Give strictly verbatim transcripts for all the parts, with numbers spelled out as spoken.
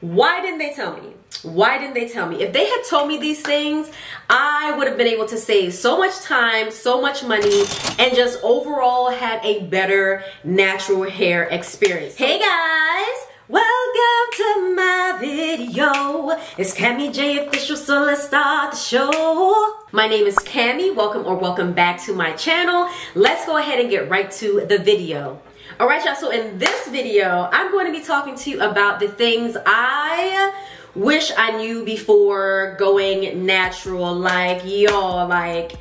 Why didn't they tell me? Why didn't they tell me? If they had told me these things, I would have been able to save so much time, so much money, and just overall had a better natural hair experience. Hey guys, welcome to my video. It's Cammy J official, so let's start the show. My name is Cammy. Welcome or welcome back to my channel. Let's go ahead and get right to the video. Alright y'all, so in this video, I'm going to be talking to you about the things I wish I knew before going natural. Like, y'all, like,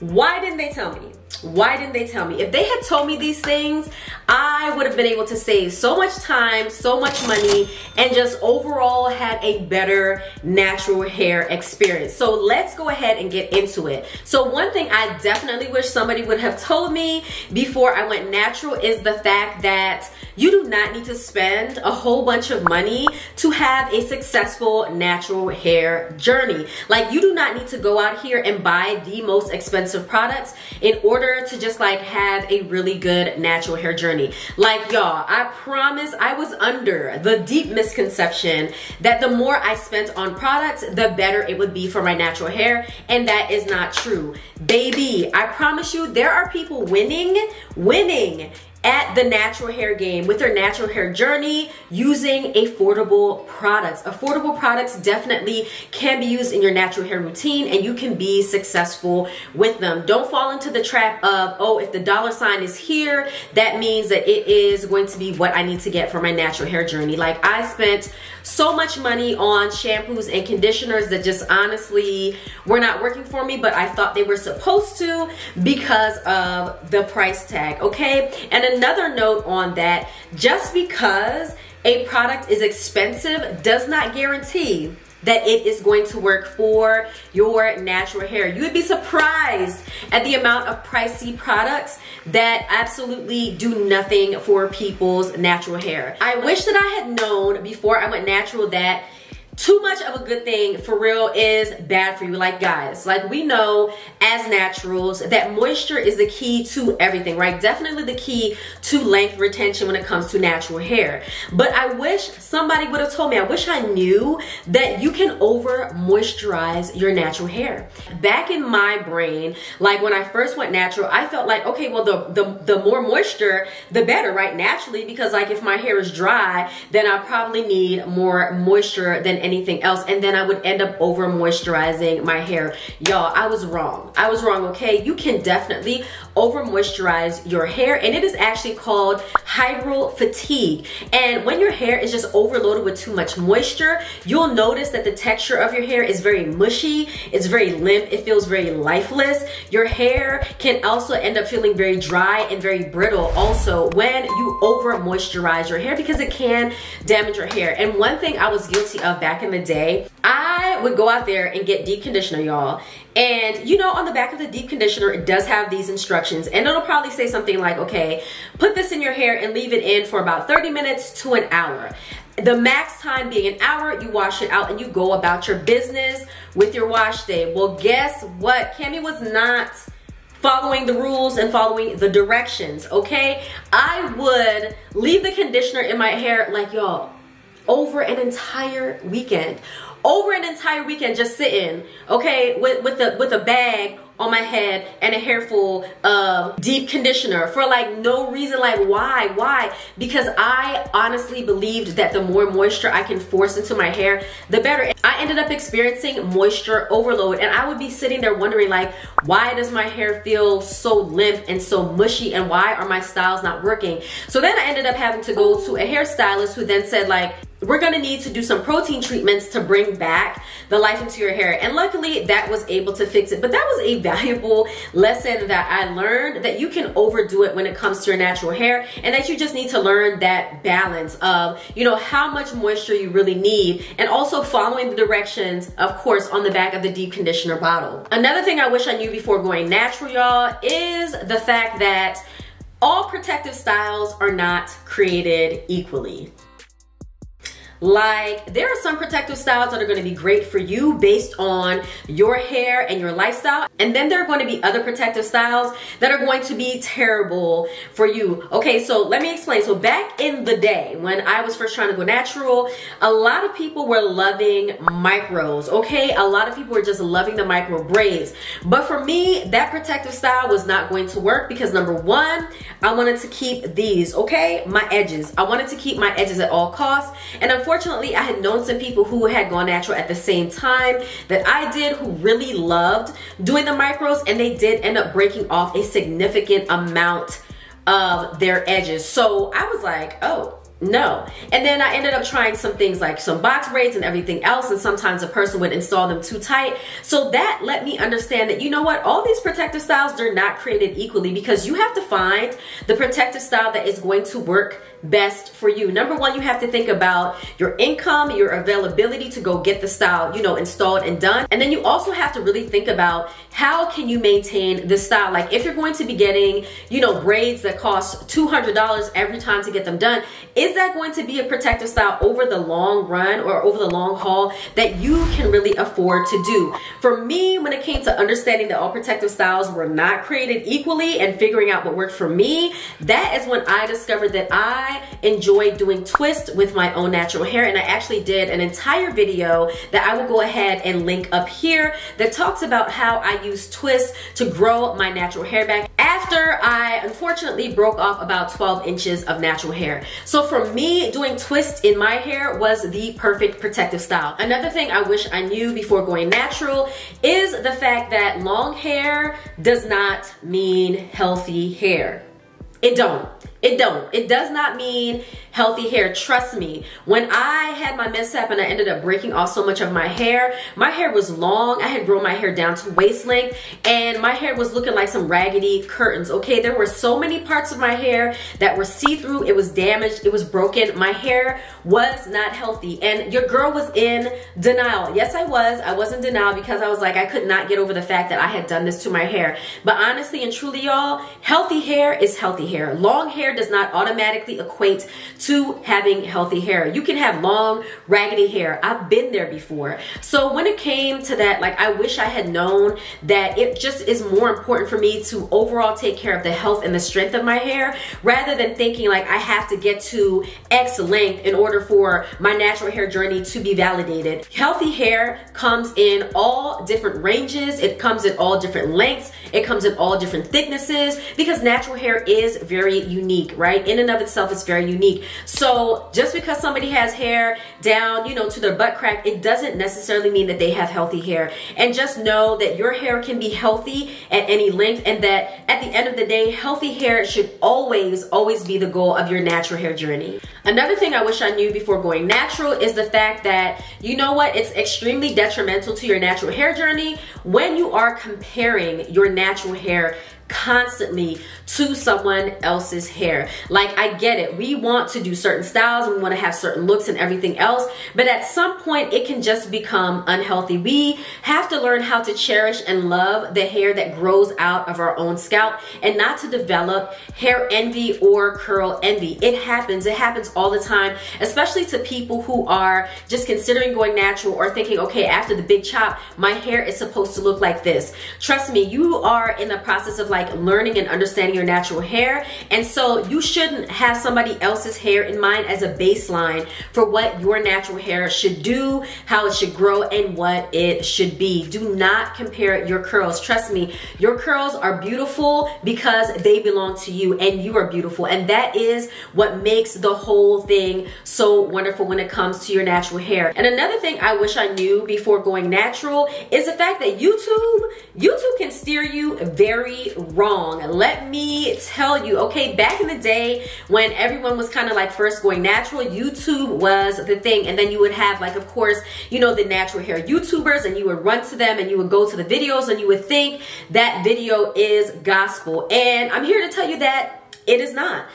why didn't they tell me? Why didn't they tell me? If they had told me these things, I would have been able to save so much time, so much money, and just overall had a better natural hair experience. So let's go ahead and get into it. So one thing I definitely wish somebody would have told me before I went natural is the fact that you do not need to spend a whole bunch of money to have a successful natural hair journey. Like, you do not need to go out here and buy the most expensive products in order to just like have a really good natural hair journey. Like, y'all, I promise I was under the deep misconception that the more I spent on products, the better it would be for my natural hair, and that is not true. Baby, I promise you, there are people winning, winning at the natural hair game with their natural hair journey using affordable products. Affordable products definitely can be used in your natural hair routine, and you can be successful with them. Don't fall into the trap of, oh, if the dollar sign is here, that means that it is going to be what I need to get for my natural hair journey. Like, I spent so much money on shampoos and conditioners that just honestly were not working for me, but I thought they were supposed to because of the price tag, okay? And another note on that, just because a product is expensive does not guarantee that it is going to work for your natural hair. You would be surprised at the amount of pricey products that absolutely do nothing for people's natural hair. I wish that I had known before I went natural that too much of a good thing, for real, is bad for you. Like, guys, like, we know as naturals that moisture is the key to everything, right? Definitely the key to length retention when it comes to natural hair. But I wish somebody would have told me, I wish I knew that you can over moisturize your natural hair. Back in my brain, like when I first went natural, I felt like, okay, well, the, the, the more moisture, the better, right? Naturally, because like if my hair is dry, then I probably need more moisture than anything else, and then I would end up over moisturizing my hair. Y'all, I was wrong. I was wrong, okay? You can definitely over moisturize your hair, and it is actually called hydral fatigue. And when your hair is just overloaded with too much moisture, you'll notice that the texture of your hair is very mushy, it's very limp, it feels very lifeless. Your hair can also end up feeling very dry and very brittle also when you over moisturize your hair, because it can damage your hair. And one thing I was guilty of back Back in the day, I would go out there and get deep conditioner, y'all. And you know, on the back of the deep conditioner, it does have these instructions, and it'll probably say something like, okay, put this in your hair and leave it in for about thirty minutes to an hour. The max time being an hour, you wash it out and you go about your business with your wash day. Well, guess what? Cammy was not following the rules and following the directions, okay? I would leave the conditioner in my hair, like, y'all, over an entire weekend, over an entire weekend, just sitting, okay, with with a with a bag on my head and a hairful of deep conditioner for like no reason. Like, why? Why? Because I honestly believed that the more moisture I can force into my hair, the better. I ended up experiencing moisture overload, and I would be sitting there wondering, like, why does my hair feel so limp and so mushy, and why are my styles not working? So then I ended up having to go to a hairstylist who then said, like, we're gonna need to do some protein treatments to bring back the life into your hair. And luckily, that was able to fix it. But that was a valuable lesson that I learned, that you can overdo it when it comes to your natural hair, and that you just need to learn that balance of, you know, how much moisture you really need, and also following the directions, of course, on the back of the deep conditioner bottle. Another thing I wish I knew before going natural, y'all, is the fact that all protective styles are not created equally. Like, there are some protective styles that are gonna be great for you based on your hair and your lifestyle. And then there are gonna be other protective styles that are going to be terrible for you. Okay, so let me explain. So back in the day when I was first trying to go natural, a lot of people were loving micros, okay? A lot of people were just loving the micro braids. But for me, that protective style was not going to work because number one, I wanted to keep these, okay? My edges. I wanted to keep my edges at all costs. And unfortunately, Fortunately, I had known some people who had gone natural at the same time that I did who really loved doing the micros, and they did end up breaking off a significant amount of their edges. So I was like, oh, no. And then I ended up trying some things like some box braids and everything else, and sometimes a person would install them too tight. So that let me understand that, you know what, all these protective styles, they're not created equally, because you have to find the protective style that is going to work best for you. Number one, you have to think about your income, your availability to go get the style, you know, installed and done. And then you also have to really think about how can you maintain the style. Like if you're going to be getting, you know, braids that cost two hundred dollars every time to get them done, is that going to be a protective style over the long run or over the long haul that you can really afford to do? For me, when it came to understanding that all protective styles were not created equally and figuring out what worked for me, that is when I discovered that I I enjoy doing twists with my own natural hair, and I actually did an entire video that I will go ahead and link up here that talks about how I use twists to grow my natural hair back after I unfortunately broke off about twelve inches of natural hair. So for me, doing twists in my hair was the perfect protective style. Another thing I wish I knew before going natural is the fact that long hair does not mean healthy hair. It don't. It don't. It does not mean healthy hair. Trust me. When I had my mishap and I ended up breaking off so much of my hair, my hair was long. I had grown my hair down to waist length, and my hair was looking like some raggedy curtains, okay? There were so many parts of my hair that were see-through. It was damaged. It was broken. My hair was not healthy, and your girl was in denial. Yes, I was. I was in denial because I was like, I could not get over the fact that I had done this to my hair. But honestly and truly, y'all, healthy hair is healthy hair. Long hair does not automatically equate to having healthy hair. You can have long, raggedy hair. I've been there before. So when it came to that, like, I wish I had known that it just is more important for me to overall take care of the health and the strength of my hair rather than thinking like I have to get to X length in order for my natural hair journey to be validated. Healthy hair comes in all different ranges. It comes in all different lengths. It comes in all different thicknesses because natural hair is very unique. Right? In and of itself, it's very unique. So just because somebody has hair down, you know, to their butt crack, it doesn't necessarily mean that they have healthy hair. And just know that your hair can be healthy at any length, and that at the end of the day, healthy hair should always, always be the goal of your natural hair journey. Another thing I wish I knew before going natural is the fact that, you know what, it's extremely detrimental to your natural hair journey when you are comparing your natural hair constantly to someone else's hair. Like, I get it. We want to do certain styles and we want to have certain looks and everything else, but at some point it can just become unhealthy. We have to learn how to cherish and love the hair that grows out of our own scalp and not to develop hair envy or curl envy. It happens. It happens all the time, especially to people who are just considering going natural or thinking, okay, after the big chop, my hair is supposed to look like this. Trust me, you are in the process of like learning and understanding your natural hair, and so you shouldn't have somebody else's hair in mind as a baseline for what your natural hair should do, how it should grow, and what it should be. Do not compare your curls. Trust me, your curls are beautiful because they belong to you, and you are beautiful, and that is what makes the whole thing so wonderful when it comes to your natural hair. And another thing I wish I knew before going natural is the fact that YouTube, YouTube can steer you very wrong. Let me tell you, okay, back in the day when everyone was kind of like first going natural, YouTube was the thing. And then you would have, like, of course, you know, the natural hair YouTubers, and you would run to them and you would go to the videos and you would think that video is gospel. And I'm here to tell you that it is not.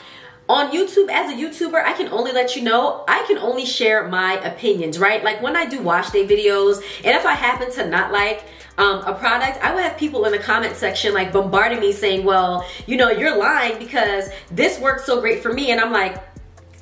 On YouTube, as a YouTuber, I can only let you know, I can only share my opinions, right? Like when I do wash day videos, and if I happen to not like um, a product, I would have people in the comment section like bombarding me saying, well, you know, you're lying because this worked so great for me. And I'm like,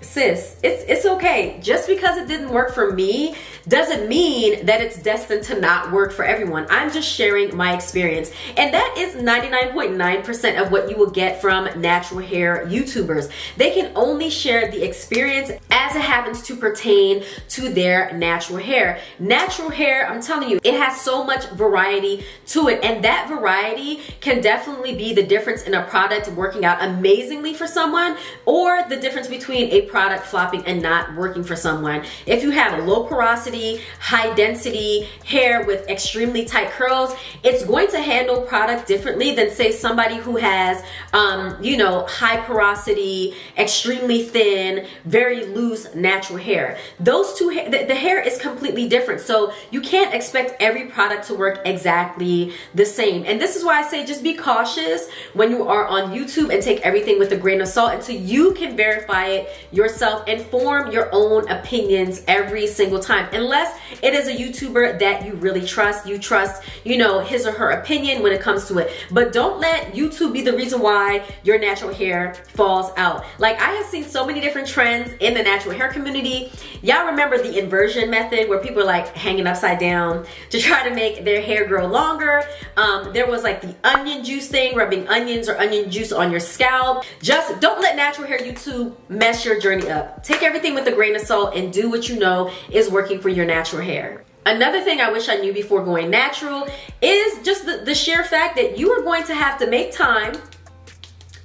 sis, it's it's okay. Just because it didn't work for me doesn't mean that it's destined to not work for everyone. I'm just sharing my experience, and that is ninety-nine point nine percent of what you will get from natural hair YouTubers. They can only share the experience as it happens to pertain to their natural hair. Natural hair, I'm telling you, it has so much variety to it, and that variety can definitely be the difference in a product working out amazingly for someone, or the difference between a product flopping and not working for someone. If you have a low porosity, high density hair with extremely tight curls, it's going to handle product differently than, say, somebody who has um, you know, high porosity, extremely thin, very loose natural hair. Those two, the, the hair is completely different, so you can't expect every product to work exactly the same. And this is why I say just be cautious when you are on YouTube and take everything with a grain of salt until you can verify it yourself and form your own opinions every single time, unless it is a YouTuber that you really trust. You trust, you know, his or her opinion when it comes to it, but don't let YouTube be the reason why your natural hair falls out. Like, I have seen so many different trends in the natural hair community. Y'all remember the inversion method, where people are like hanging upside down to try to make their hair grow longer. Um, there was like the onion juice thing, rubbing onions or onion juice on your scalp. Just don't let natural hair YouTube mess your journey up. Take everything with a grain of salt and do what you know is working for your natural hair. Another thing I wish I knew before going natural is just the, the sheer fact that you are going to have to make time.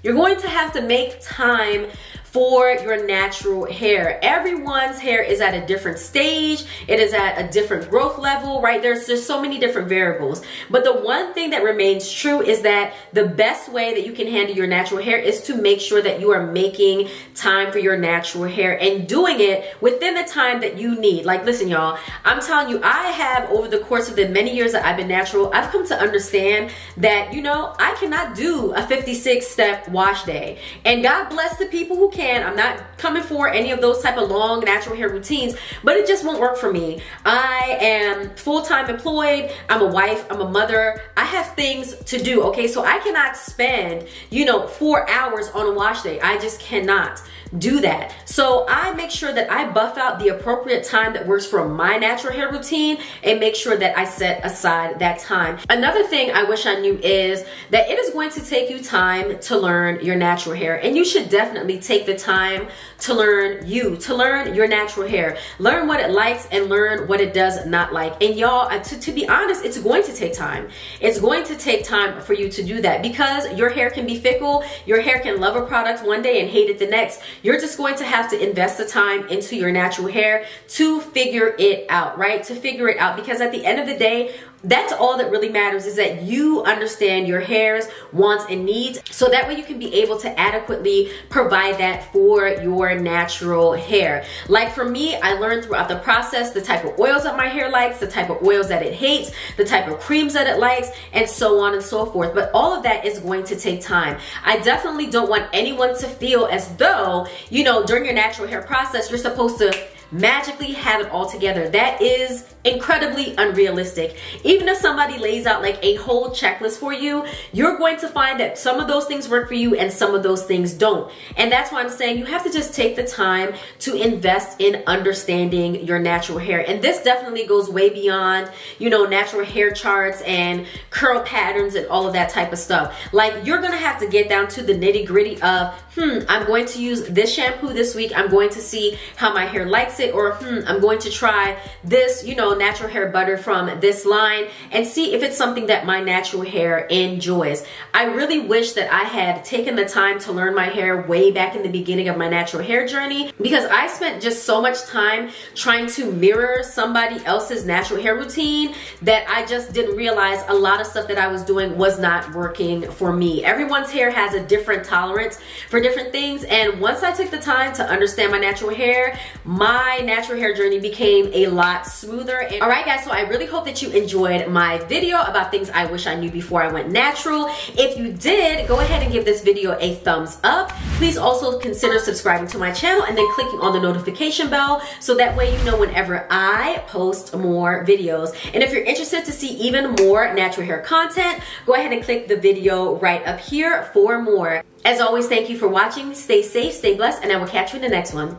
You're going to have to make time for your natural hair. Everyone's hair is at a different stage. It is at a different growth level, right? There's just so many different variables. But the one thing that remains true is that the best way that you can handle your natural hair is to make sure that you are making time for your natural hair and doing it within the time that you need. Like, listen, y'all, I'm telling you, I have, over the course of the many years that I've been natural, I've come to understand that, you know, I cannot do a fifty-six step wash day. And God bless the people who can. I'm not coming for any of those type of long natural hair routines, but it just won't work for me. I am full-time employed. I'm a wife. I'm a mother. I have things to do, okay? So I cannot spend, you know, four hours on a wash day. I just cannot do that. So I make sure that I buff out the appropriate time that works for my natural hair routine and make sure that I set aside that time. Another thing I wish I knew is that it is going to take you time to learn your natural hair, and you should definitely take the time to learn you, to learn your natural hair. Learn what it likes and learn what it does not like. And y'all, to, to be honest, it's going to take time. It's going to take time for you to do that, because your hair can be fickle. Your hair can love a product one day and hate it the next. You're just going to have to invest the time into your natural hair to figure it out, right? To figure it out, because at the end of the day, that's all that really matters, is that you understand your hair's wants and needs, so that way you can be able to adequately provide that for your natural hair. Like for me, I learned throughout the process the type of oils that my hair likes, the type of oils that it hates, the type of creams that it likes, and so on and so forth. But all of that is going to take time. I definitely don't want anyone to feel as though, you know, during your natural hair process, you're supposed to magically have it all together. That is incredibly unrealistic. Even if somebody lays out like a whole checklist for you, you're going to find that some of those things work for you and some of those things don't. And that's why I'm saying you have to just take the time to invest in understanding your natural hair. And this definitely goes way beyond, you know, natural hair charts and curl patterns and all of that type of stuff. Like, you're gonna have to get down to the nitty gritty of, hmm, I'm going to use this shampoo this week. I'm going to see how my hair likes it. Or, hmm, I'm going to try this, you know, natural hair butter from this line and see if it's something that my natural hair enjoys. I really wish that I had taken the time to learn my hair way back in the beginning of my natural hair journey, because I spent just so much time trying to mirror somebody else's natural hair routine that I just didn't realize a lot of stuff that I was doing was not working for me. Everyone's hair has a different tolerance for different things, and once I took the time to understand my natural hair, my natural hair journey became a lot smoother. And all right, guys, so I really hope that you enjoyed my video about things I wish I knew before I went natural. If you did, go ahead and give this video a thumbs up. Please also consider subscribing to my channel and then clicking on the notification bell, so that way you know whenever I post more videos. And if you're interested to see even more natural hair content, go ahead and click the video right up here for more. As always, thank you for watching. Stay safe, stay blessed, and I will catch you in the next one.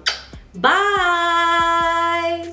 Bye!